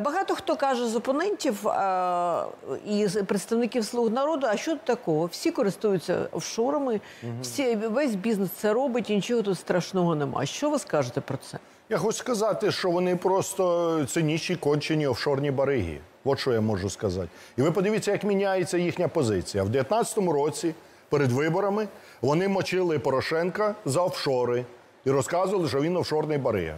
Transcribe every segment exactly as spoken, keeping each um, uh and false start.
Багато хто каже з опонентів а, і з представників «Слуг народу», а що такого? Всі користуються офшорами, угу. всі, весь бізнес це робить і нічого тут страшного немає. Що ви скажете про це? Я хочу сказати, що вони просто цинічні, кончені офшорні бариги. От що я можу сказати. І ви подивіться, як міняється їхня позиція. В дев'ятнадцятому році, перед виборами, вони мочили Порошенка за офшори і розказували, що він офшорний барига.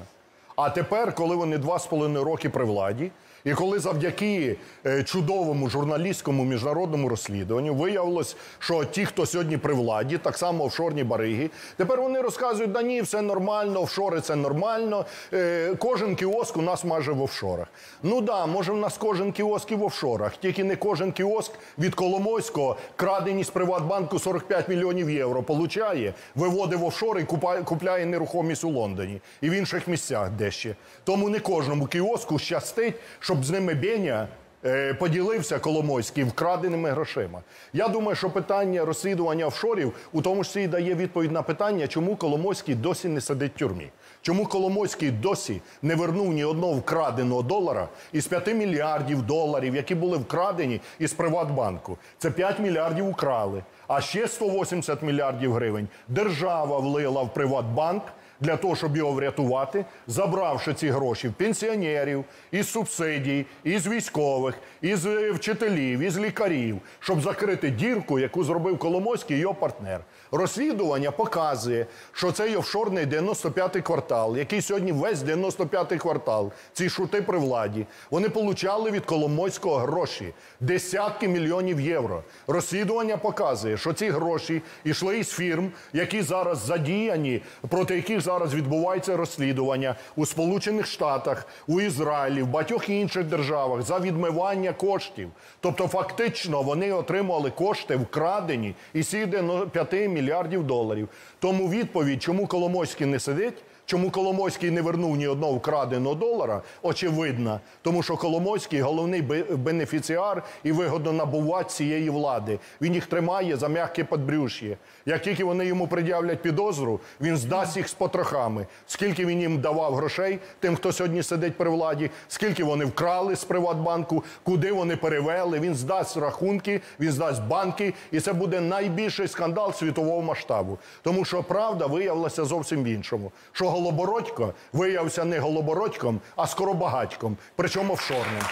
А тепер, коли вони два з половиною роки при владі, і коли завдяки чудовому журналістському міжнародному розслідуванню виявилось, що ті, хто сьогодні при владі, так само офшорні бариги, тепер вони розказують, да ні, все нормально, офшори – це нормально, кожен кіоск у нас майже в офшорах. Ну да, може в нас кожен кіоск і в офшорах, тільки не кожен кіоск від Коломойського, крадені з Приватбанку сорок п'ять мільйонів євро, получає, виводив офшори і купляє нерухомість у Лондоні і в інших місцях дещо. Тому не кожному кіоску щастить, щоб з ними Беня е, поділився Коломойський вкраденими грошима. Я думаю, що питання розслідування офшорів у тому числі дає відповідь на питання, чому Коломойський досі не сидить в тюрмі. Чому Коломойський досі не вернув ні одного вкраденого долара із п'яти мільярдів доларів, які були вкрадені із Приватбанку. Це п'ять мільярдів украли, а ще сто вісімдесят мільярдів гривень держава влила в Приватбанк, для того, щоб його врятувати, забравши ці гроші в пенсіонерів, із субсидій, із військових, із вчителів, із лікарів, щоб закрити дірку, яку зробив Коломойський і його партнер. Розслідування показує, що цей офшорний дев'яносто п'ятий квартал, який сьогодні весь дев'яносто п'ятий квартал, ці шути при владі, вони получали від Коломойського гроші, десятки мільйонів євро. Розслідування показує, що ці гроші йшли із фірм, які зараз задіяні, проти яких зараз відбувається розслідування у Сполучених Штатах, у Ізраїлі, в багатьох інших державах за відмивання коштів. Тобто фактично вони отримували кошти вкрадені із п'яти мільярдів доларів. Тому відповідь, чому Коломойський не сидить, чому Коломойський не вернув ні одного вкраденого долара, очевидно, тому що Коломойський – головний бенефіціар і вигодонабувач цієї влади. Він їх тримає за м'яке подбрюш'я. Як тільки вони йому пред'являть підозру, він здасть їх з потрохами. Скільки він їм давав грошей, тим, хто сьогодні сидить при владі, скільки вони вкрали з Приватбанку, куди вони перевели, він здасть рахунки, він здасть банки, і це буде найбільший скандал світового масштабу. Тому що правда виявилася зовсім в іншому. Що Голобородько виявився не Голобородьком, а Скоробагатьком, причому офшорним.